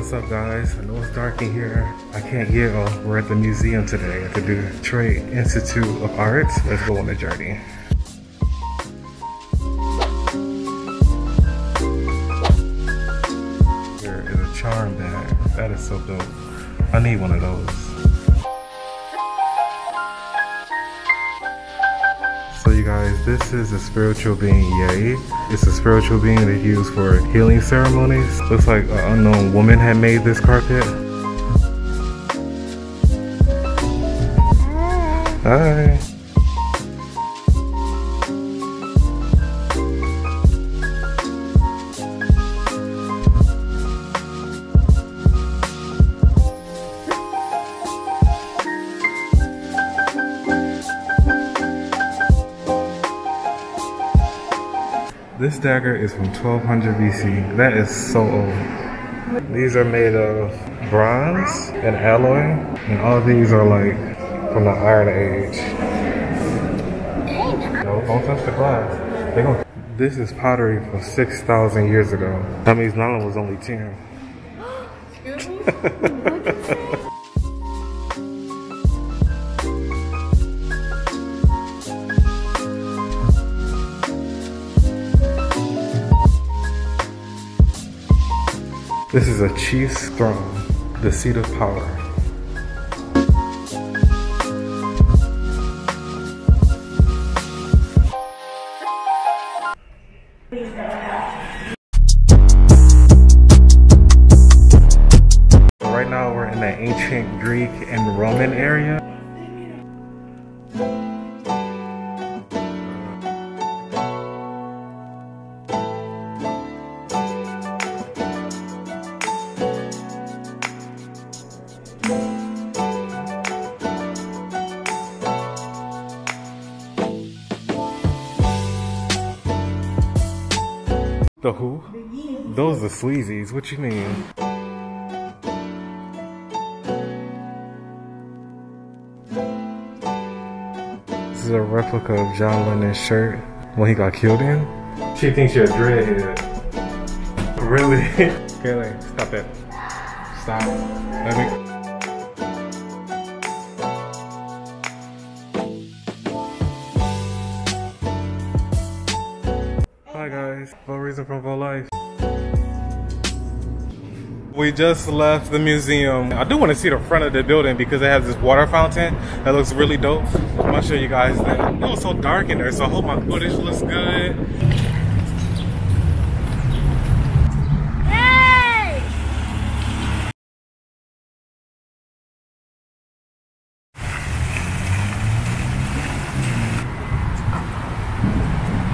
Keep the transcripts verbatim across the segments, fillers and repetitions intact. what's up, guys? I know it's dark in here. I can't yell. We're at the museum today at the Detroit Institute of Arts. Let's go on a journey. Here is a charm bag. That is so dope. I need one of those. So you guys, this is a spiritual being, yay. It's a spiritual being that they use for healing ceremonies. Looks like an unknown woman had made this carpet. Hi. This dagger is from twelve hundred B C. That is so old. These are made of bronze and alloy, and all these are like from the Iron Age. No, don't touch the glass. They don't. This is pottery from six thousand years ago. That means Nala was only ten. Excuse me? What did you say? This is a chief's throne, the seat of power. Right now we're in the ancient Greek and Roman area. The who? The Those are Sleazies. What you mean? This is a replica of John Lennon's shirt when he got killed in. She thinks you're a dreadhead. Really? Okay, like, stop that. Stop. Let me. Hi guys, VoReason from VoLife. We just left the museum. I do want to see the front of the building because it has this water fountain that looks really dope. I'm gonna show you guys that. It was so dark in there, so I hope my footage looks good.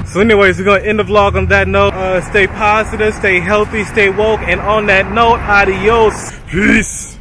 So anyways, we're going to end the vlog on that note. Uh, stay positive, stay healthy, stay woke. And on that note, adios. Peace.